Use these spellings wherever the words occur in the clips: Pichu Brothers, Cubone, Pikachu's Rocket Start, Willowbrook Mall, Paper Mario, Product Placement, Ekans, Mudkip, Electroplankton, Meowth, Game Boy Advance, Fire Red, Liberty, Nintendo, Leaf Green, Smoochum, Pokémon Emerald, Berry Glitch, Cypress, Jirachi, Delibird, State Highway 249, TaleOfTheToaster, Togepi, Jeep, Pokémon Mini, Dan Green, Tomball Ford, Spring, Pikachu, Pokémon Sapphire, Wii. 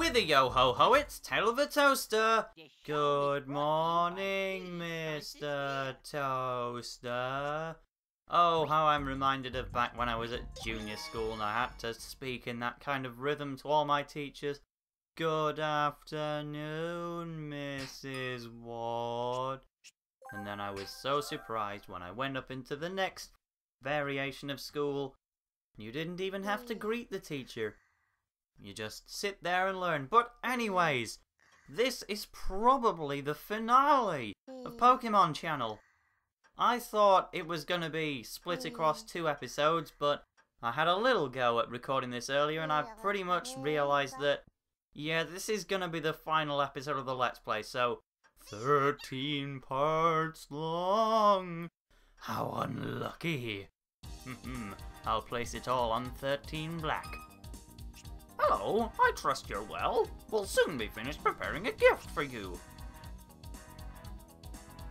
with a yo-ho-ho, it's Tail of a Toaster! Good morning, Mr. Toaster. Oh, how I'm reminded of back when I was at junior school and I had to speak in that kind of rhythm to all my teachers. Good afternoon, Mrs. Ward. And then I was so surprised when I went up into the next variation of school. You didn't even have to greet the teacher. You just sit there and learn. But anyways, this is probably the finale of Pokémon Channel. I thought it was going to be split across 2 episodes, but I had a little go at recording this earlier and I pretty much realised that, yeah, this is going to be the final episode of the Let's Play, so 13 parts long. How unlucky. I'll place it all on 13 black. Hello, I trust you're well. We'll soon be finished preparing a gift for you.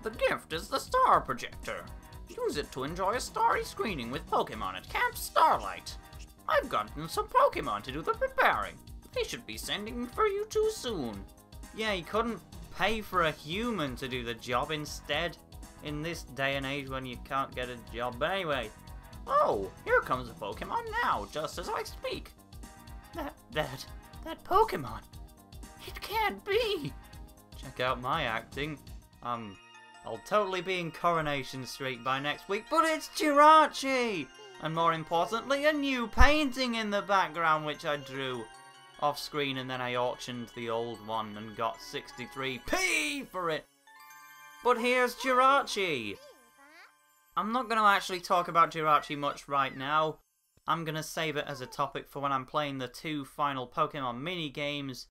The gift is the Star Projector. Use it to enjoy a starry screening with Pokémon at Camp Starlight. I've gotten some Pokémon to do the preparing. They should be sending for you too soon. Yeah, you couldn't pay for a human to do the job instead, in this day and age when you can't get a job. But anyway, oh, here comes a Pokémon now, just as I speak. That Pokémon, it can't be. Check out my acting. I'll totally be in Coronation Street by next week, but it's Jirachi! And more importantly, a new painting in the background which I drew off screen, and then I auctioned the old one and got 63p for it. But here's Jirachi! I'm not going to actually talk about Jirachi much right now. I'm going to save it as a topic for when I'm playing the 2 final Pokémon mini games,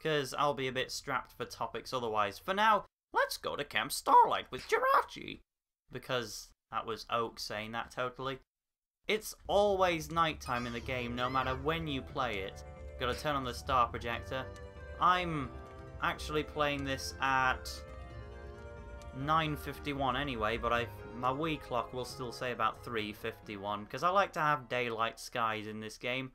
because I'll be a bit strapped for topics otherwise. For now, let's go to Camp Starlight with Jirachi! Because that was Oak saying that totally. It's always nighttime in the game, no matter when you play it. Gotta turn on the star projector. I'm actually playing this at 9:51 anyway, but my Wii clock will still say about 3:51, because I like to have daylight skies in this game.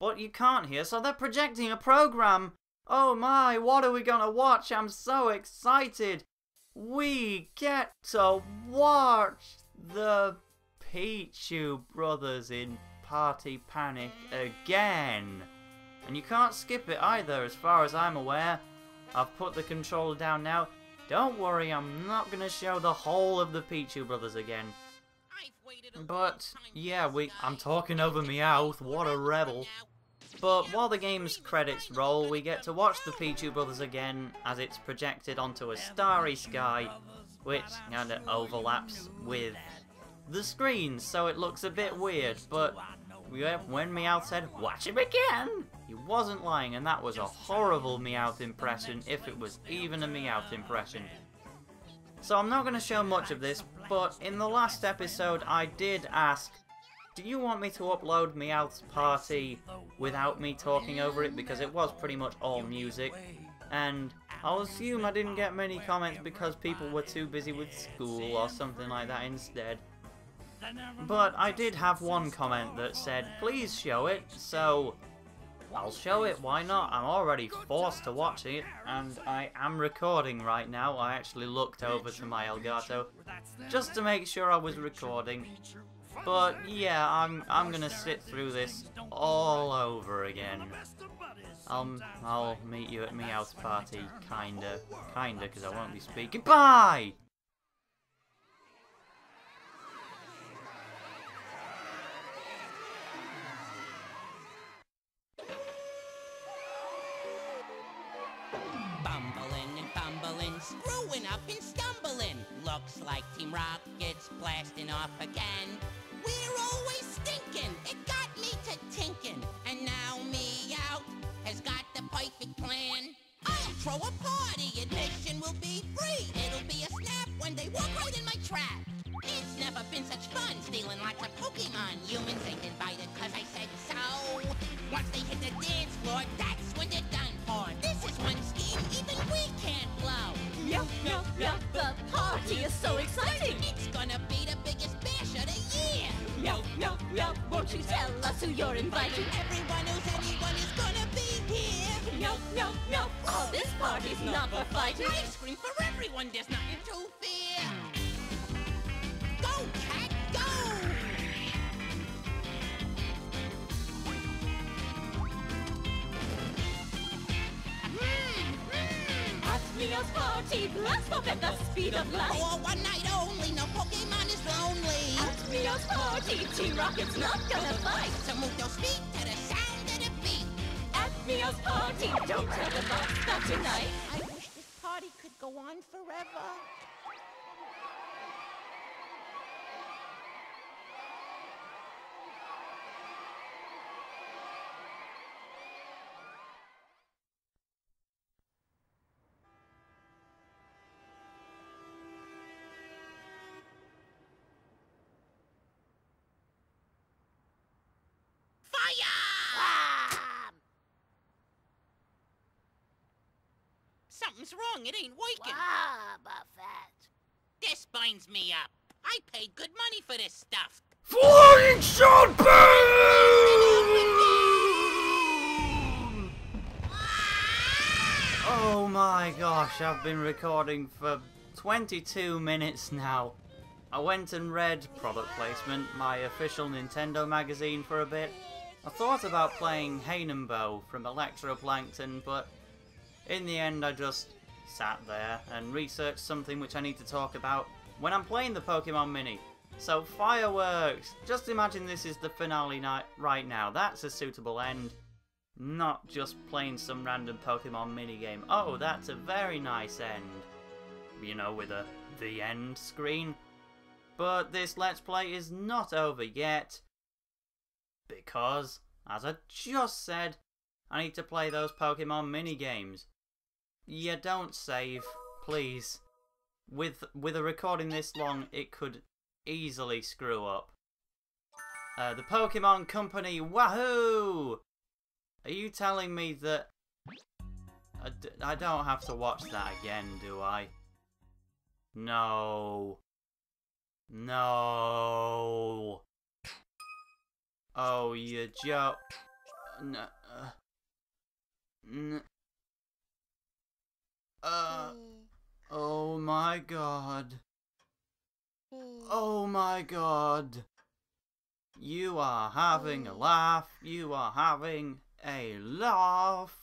But you can't hear, so they're projecting a program! Oh my, what are we gonna watch? I'm so excited! We get to watch the Pichu Brothers in Party Panic again! And you can't skip it either, as far as I'm aware. I've put the controller down now. Don't worry, I'm not gonna show the whole of the Pichu Brothers again. But, yeah, I'm talking over Meowth, what a rebel. But while the game's credits roll, we get to watch the Pichu Brothers again as it's projected onto a starry sky, which kinda overlaps with the screen, so it looks a bit weird, but when Meowth said, "Watch him again!" he wasn't lying, and that was a horrible Meowth impression, if it was even a Meowth impression. So I'm not going to show much of this, but in the last episode I did ask, do you want me to upload Meowth's party without me talking over it, because it was pretty much all music, and I'll assume I didn't get many comments because people were too busy with school or something like that instead. But I did have one comment that said, please show it, so I'll show it, why not? I'm already forced to watch it, and I am recording right now. I actually looked over to my Elgato just to make sure I was recording. But yeah, I'm gonna sit through this all over again. I'll meet you at Meowth's party, kinda, because I won't be speaking. Bye! Bumbling and bumbling, screwing up and stumbling. Looks like Team Rocket's blasting off again. We're always stinking, it got me to tinkin'. And now Meowth has got the perfect plan. I'll throw a party, admission will be free. It'll be a snap when they walk right in my trap. It's never been such fun, stealing lots of Pokemon. Humans ain't invited cause I said so. Once they hit the dance floor, that's when they're done for. This is one scheme even we can't blow. Meow, meow, meow, the party is so exciting. It's gonna be the biggest bash of the year. Meow, meow, meow, won't you tell us who you're inviting? Everyone who's anyone is gonna be here. Meow, not for fighters. Ice cream for everyone, there's nothing to fear. Go, cat, go! Hot Wheels Party Blast off at the speed of light. For one night only, no Pokémon is lonely. Hot Wheels Party, T-Rocket's not gonna fight. So move those feet to the side. Meow's party! Don't tell the boss that tonight! I wish this party could go on forever. Something's wrong, it ain't working. Wow, Buffett. This binds me up. I paid good money for this stuff. Flying shot balloon! Oh my gosh, I've been recording for 22 minutes now. I went and read Product Placement, my official Nintendo magazine, for a bit. I thought about playing Hainanbo from Electroplankton, but in the end, I just sat there and researched something which I need to talk about when I'm playing the Pokémon Mini. So fireworks! Just imagine this is the finale night right now. That's a suitable end. Not just playing some random Pokémon Mini game. Oh, that's a very nice end. You know, with a the end screen. But this Let's Play is not over yet. Because, as I just said, I need to play those Pokémon minigames. You don't save, please. With a recording this long, it could easily screw up. The Pokémon Company, wahoo! Are you telling me that I don't have to watch that again, do I? No. No. Oh, you joke. No. Oh my god. Oh my god. You are having a laugh. You are having a laugh.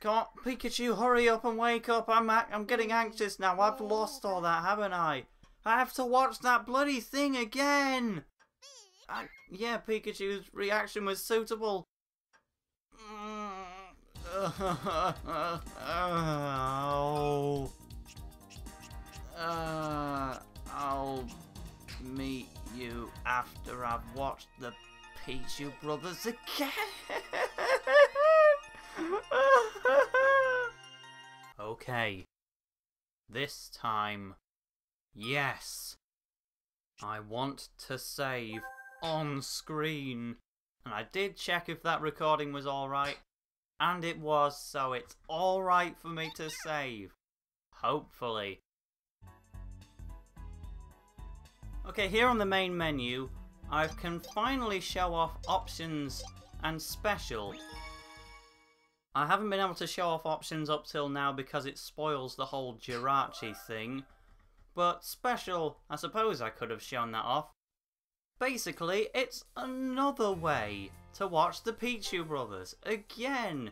Can't Pikachu hurry up and wake up. I'm getting anxious now. I've lost all that, haven't I? I have to watch that bloody thing again. Yeah, Pikachu's reaction was suitable. I'll meet you after I've watched the Pichu Brothers again. Okay. This time, yes, I want to save on screen. And I did check if that recording was alright. And it was, so it's alright for me to save. Hopefully. Okay, here on the main menu, I can finally show off options and special. I haven't been able to show off options up till now because it spoils the whole Jirachi thing. But special, I suppose I could have shown that off. Basically, it's another way to watch the Pichu Brothers again.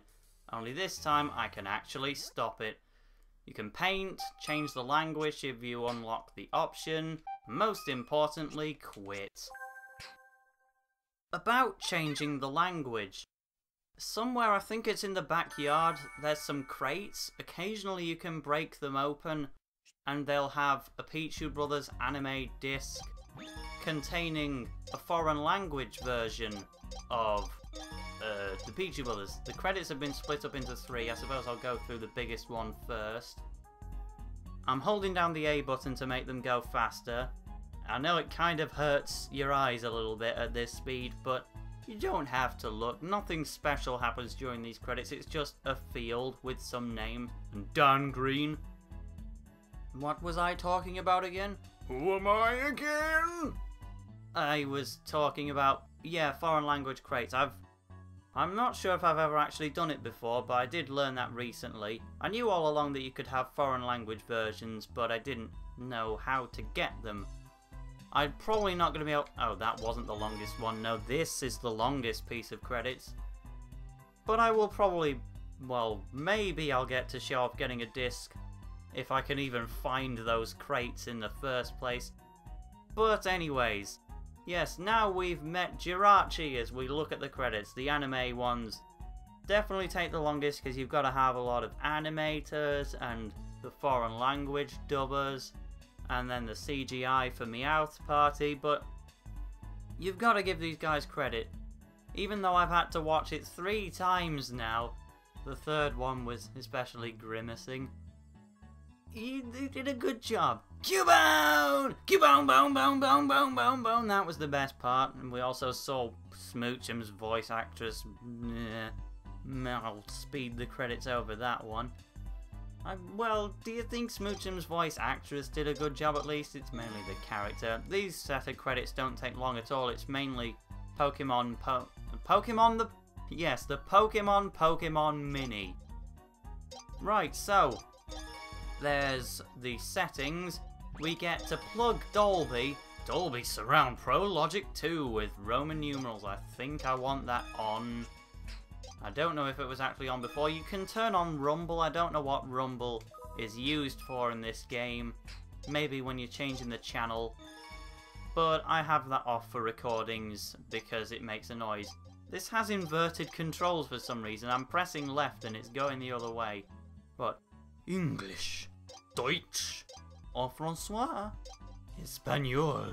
Only this time I can actually stop it. You can paint, change the language if you unlock the option, most importantly, quit. About changing the language. Somewhere, I think it's in the backyard, there's some crates. Occasionally you can break them open and they'll have a Pichu Brothers anime disc containing a foreign language version of the Pichu Brothers. The credits have been split up into three. I suppose I'll go through the biggest one first. I'm holding down the A button to make them go faster. I know it kind of hurts your eyes a little bit at this speed, but you don't have to look. Nothing special happens during these credits. It's just a field with some name and Dan Green. What was I talking about again? Who am I again? I was talking about, yeah, foreign language crates. I've I'm not sure if I've ever actually done it before, but I did learn that recently. I knew all along that you could have foreign language versions, but I didn't know how to get them. I'm probably not going to be able... Oh, that wasn't the longest one. No, this is the longest piece of credits. But I will probably... Well, maybe I'll get to show off getting a disc, if I can even find those crates in the first place. But anyways, yes, now we've met Jirachi as we look at the credits, the anime ones. Definitely take the longest because you've got to have a lot of animators and the foreign language dubbers and then the CGI for Meowth's party, but you've got to give these guys credit. Even though I've had to watch it 3 times now, the third one was especially grimacing. They did a good job. Cubone! Cubone, bone, bone, bone, bone, bone, bone. That was the best part. And we also saw Smoochum's voice actress. I'll speed the credits over that one. Well, do you think Smoochum's voice actress did a good job at least? It's mainly the character. These set of credits don't take long at all. It's mainly Pokémon Mini. Right, so... there's the settings. We get to plug Dolby Surround Pro Logic 2 with Roman numerals. I think I want that on. I don't know if it was actually on before. You can turn on Rumble. I don't know what Rumble is used for in this game. Maybe when you're changing the channel. But I have that off for recordings because it makes a noise. This has inverted controls for some reason. I'm pressing left and it's going the other way. But English, Deutsch, or Francois, Espanol,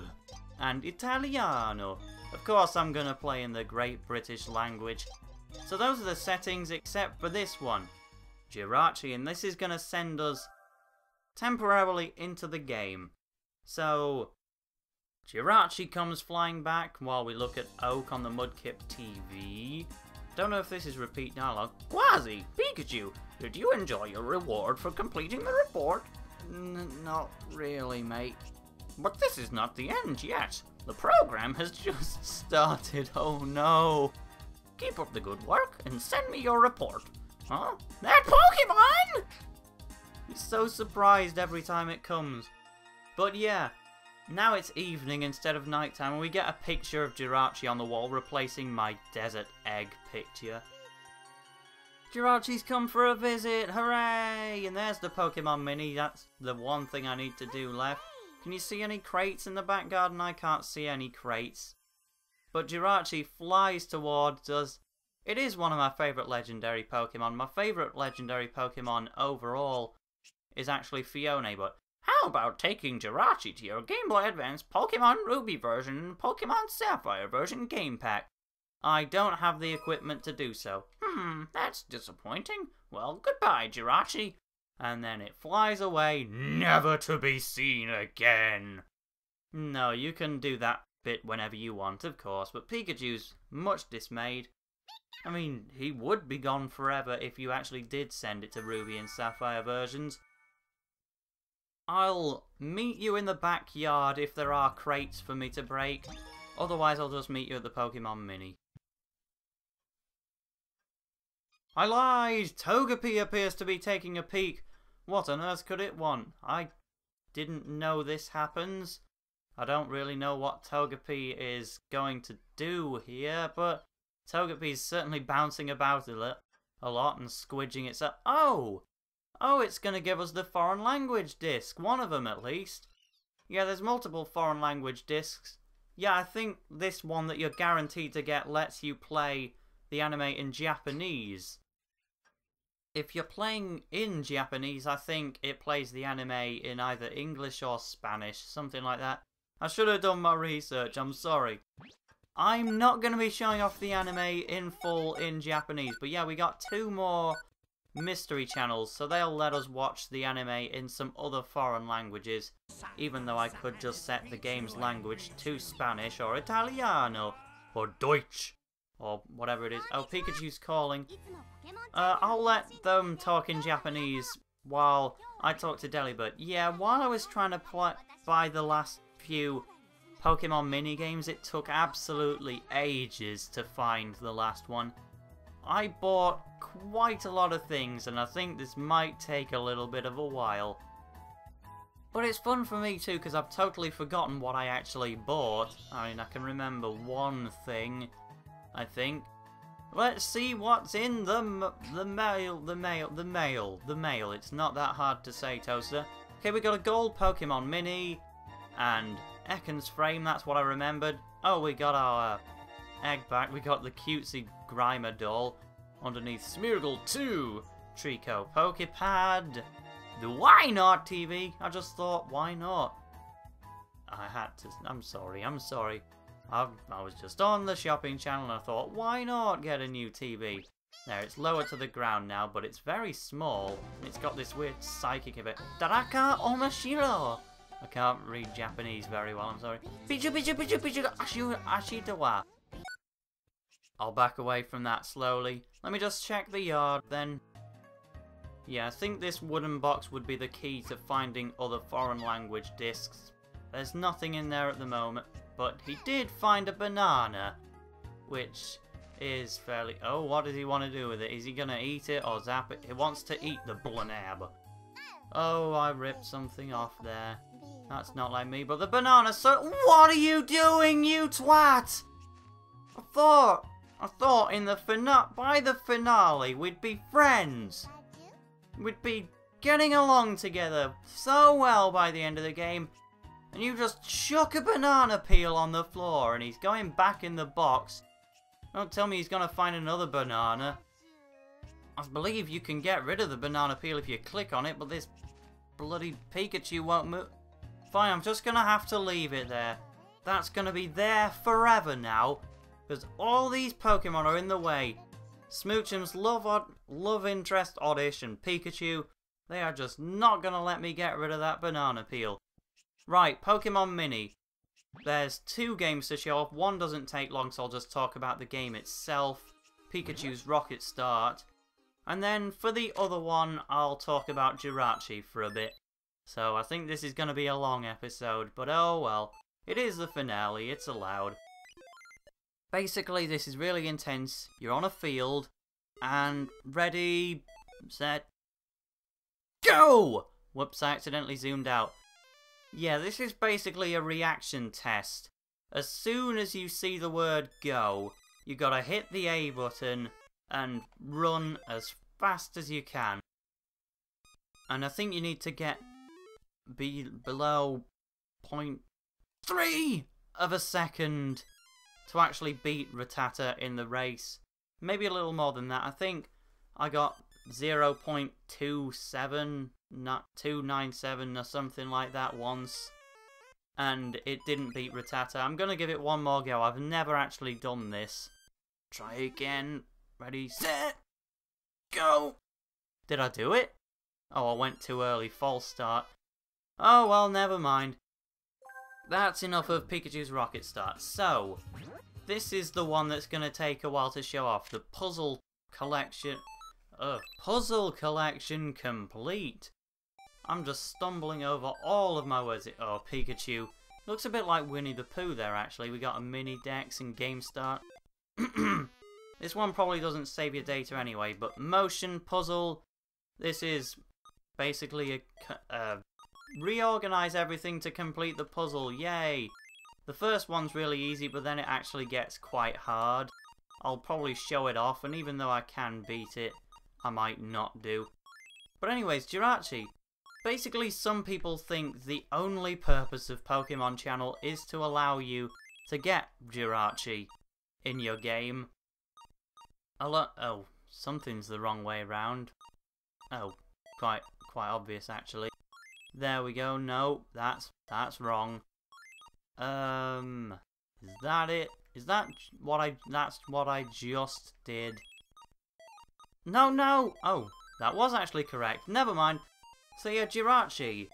and Italiano. Of course I'm gonna play in the Great British language. So those are the settings except for this one, Jirachi, and this is gonna send us temporarily into the game. So Jirachi comes flying back while we look at Oak on the Mudkip TV. Don't know if this is repeat dialogue. Quasi, Pikachu, did you enjoy your reward for completing the report? Not really, mate. But this is not the end yet. The program has just started. Oh no. Keep up the good work and send me your report. Huh? That Pokemon? He's so surprised every time it comes. But yeah, now it's evening instead of nighttime, and we get a picture of Jirachi on the wall replacing my desert egg picture. Jirachi's come for a visit, hooray! And there's the Pokemon Mini, that's the one thing I need to do left. Can you see any crates in the back garden? I can't see any crates. But Jirachi flies towards us. It is one of my favourite legendary Pokemon. My favourite legendary Pokemon overall is actually Fiona, but... how about taking Jirachi to your Game Boy Advance Pokémon Ruby version and Pokémon Sapphire version game pack? I don't have the equipment to do so. That's disappointing. Well, goodbye, Jirachi. And then it flies away, never to be seen again. No, you can do that bit whenever you want, of course, but Pikachu's much dismayed. I mean, he would be gone forever if you actually did send it to Ruby and Sapphire versions. I'll meet you in the backyard if there are crates for me to break. Otherwise, I'll just meet you at the Pokemon Mini. I lied! Togepi appears to be taking a peek. What on earth could it want? I didn't know this happens. I don't really know what Togepi is going to do here, but Togepi's certainly bouncing about a lot and squidging itself. Oh! Oh, it's going to give us the foreign language disc. One of them, at least. Yeah, there's multiple foreign language discs. Yeah, I think this one that you're guaranteed to get lets you play the anime in Japanese. If you're playing in Japanese, I think it plays the anime in either English or Spanish, something like that. I should have done my research, I'm sorry. I'm not going to be showing off the anime in full in Japanese, but yeah, we got 2 more... mystery channels, so they'll let us watch the anime in some other foreign languages, even though I could just set the game's language to Spanish or Italiano or Deutsch or whatever it is. Oh, Pikachu's calling. I'll let them talk in Japanese while I talk to Delibird. Yeah, while I was trying to buy the last few Pokemon mini games, it took absolutely ages to find the last one. I bought quite a lot of things, and I think this might take a little bit of a while. But it's fun for me too, because I've totally forgotten what I actually bought. I mean, I can remember one thing, I think. Let's see what's in the mail. It's not that hard to say, Toaster. Okay, we got a gold Pokémon Mini, and Ekans Frame, that's what I remembered. Oh, we got our egg back. We got the cutesy Grimer doll. Underneath Smeargle 2, Trico Pokepad, the Why Not TV. I just thought, why not? I had to, I'm sorry. I was just on the shopping channel and I thought, why not get a new TV? There, it's lower to the ground now, but it's very small. It's got this weird psychic effect. Daraka Omashiro! I can't read Japanese very well, I'm sorry. Pichu Ashitawa. I'll back away from that slowly. Let me just check the yard then. Yeah, I think this wooden box would be the key to finding other foreign language discs. There's nothing in there at the moment, but he did find a banana, which is fairly... Oh, what does he want to do with it? Is he going to eat it or zap it? He wants to eat the banana. Oh, I ripped something off there. That's not like me, but the banana... So what are you doing, you twat? I thought in the by the finale we'd be friends. We'd be getting along together so well by the end of the game. And you just shook a banana peel on the floor and he's going back in the box. Don't tell me he's gonna find another banana. I believe you can get rid of the banana peel if you click on it, but this bloody Pikachu won't move. Fine, I'm just gonna have to leave it there. That's gonna be there forever now. Because all these Pokemon are in the way. Smoochum's love interest, Oddish, and Pikachu. They are just not going to let me get rid of that banana peel. Right, Pokemon Mini. There's two games to show off. One doesn't take long, so I'll just talk about the game itself. Pikachu's Rocket Start. And then for the other one, I'll talk about Jirachi for a bit. So I think this is going to be a long episode, but oh well. It is the finale, it's allowed. Basically, this is really intense. You're on a field, and ready, set, go! Whoops, I accidentally zoomed out. Yeah, this is basically a reaction test. As soon as you see the word go, you gotta hit the A button and run as fast as you can. And I think you need to get below 0.3 of a second to actually beat Rattata in the race. Maybe a little more than that. I think I got 0.297 or something like that once, and it didn't beat Rattata. I'm gonna give it one more go. I've never actually done this. Try again. Ready, set, go! Did I do it? Oh, I went too early. False start. Oh well, never mind. That's enough of Pikachu's Rocket Start. So, this is the one that's going to take a while to show off. The puzzle collection... puzzle collection complete. I'm just stumbling over all of my words. Oh, Pikachu. Looks a bit like Winnie the Pooh there, actually. We got a mini Dex and Game Start. This one probably doesn't save your data anyway, but motion puzzle. This is basically a... reorganize everything to complete the puzzle, yay! The first one's really easy, but then it actually gets quite hard. I'll probably show it off, and even though I can beat it, I might not do. But anyways, Jirachi. Basically, some people think the only purpose of Pokemon Channel is to allow you to get Jirachi in your game. Oh, something's the wrong way around. Oh, quite obvious, actually. There we go. No, that's wrong. Is that it? Is that what I just did? No. Oh, that was actually correct. Never mind. So yeah, Jirachi.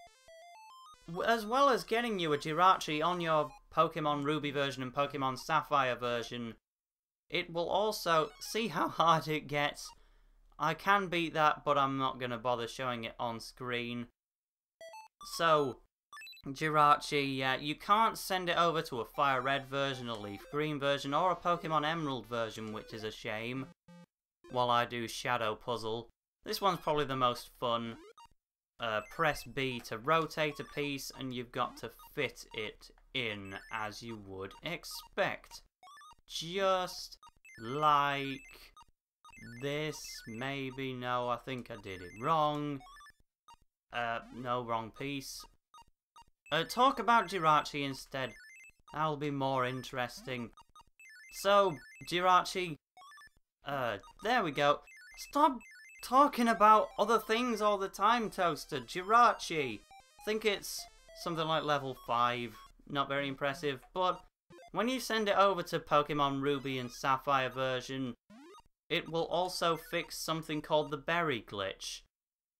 As well as getting you a Jirachi on your Pokemon Ruby version and Pokemon Sapphire version, it will also see how hard it gets. I can beat that, but I'm not going to bother showing it on screen. So, Jirachi, you can't send it over to a Fire Red version, a Leaf Green version, or a Pokemon Emerald version, which is a shame. while I do Shadow Puzzle. This one's probably the most fun. Press B to rotate a piece, and you've got to fit it in as you would expect. Just like this, maybe. No, I think I did it wrong. No, wrong piece. Talk about Jirachi instead. That'll be more interesting. So, Jirachi, there we go. Stop talking about other things all the time, Toaster. Jirachi. I think it's something like level 5. Not very impressive, but when you send it over to Pokémon Ruby and Sapphire version, it will also fix something called the Berry Glitch,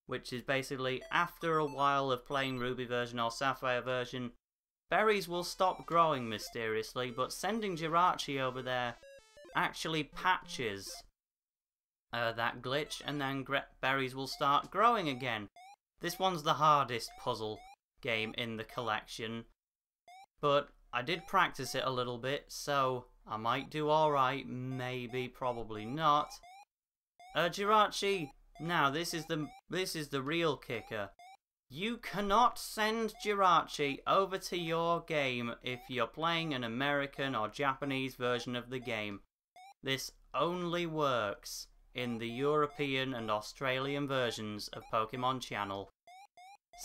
which is basically after a while of playing Ruby version or Sapphire version, berries will stop growing mysteriously, but sending Jirachi over there actually patches that glitch, and then berries will start growing again. This one's the hardest puzzle game in the collection, but I did practice it a little bit, so I might do alright, maybe, probably not. Jirachi, now this is the real kicker. You cannot send Jirachi over to your game if you're playing an American or Japanese version of the game. This only works in the European and Australian versions of Pokémon Channel.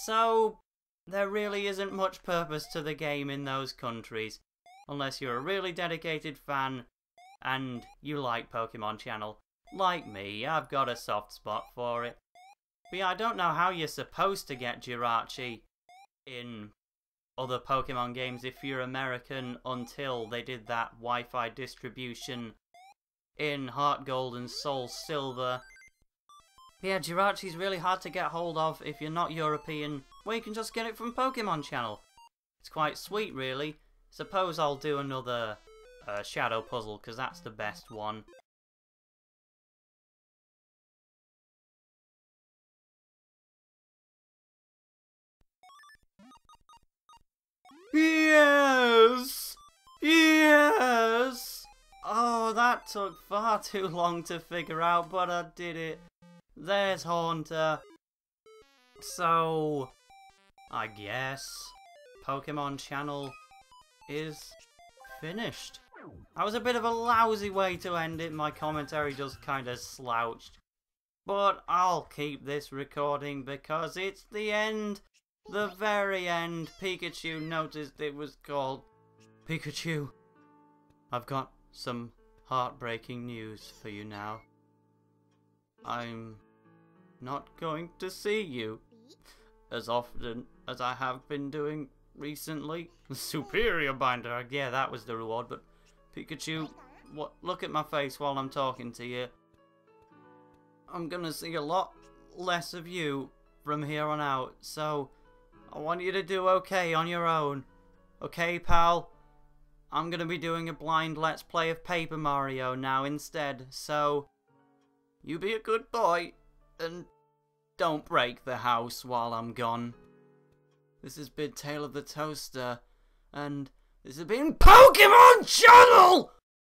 So there really isn't much purpose to the game in those countries, unless you're a really dedicated fan and you like Pokémon Channel. Like me, I've got a soft spot for it. But yeah, I don't know how you're supposed to get Jirachi in other Pokémon games if you're American, until they did that Wi-Fi distribution in HeartGold and SoulSilver. Yeah, Jirachi's really hard to get hold of if you're not European. Well, you can just get it from Pokémon Channel. It's quite sweet, really. Suppose I'll do another shadow puzzle, because that's the best one. Yes! Yes! Oh, that took far too long to figure out, but I did it. There's Haunter. So, I guess Pokémon Channel is finished. That was a bit of a lousy way to end it. My commentary just kind of slouched. But I'll keep this recording because it's the end. The very end. Pikachu noticed it was called Pikachu. I've got some heartbreaking news for you now. I'm not going to see you as often as I have been doing recently. Superior binder, yeah, that was the reward. But Pikachu, what? Look at my face while I'm talking to you. I'm gonna see a lot less of you from here on out, so I want you to do okay on your own. Okay, pal? I'm going to be doing a blind Let's Play of Paper Mario now instead, so you be a good boy and don't break the house while I'm gone. This has been Tale of the Toaster, and this has been POKEMON CHANNEL!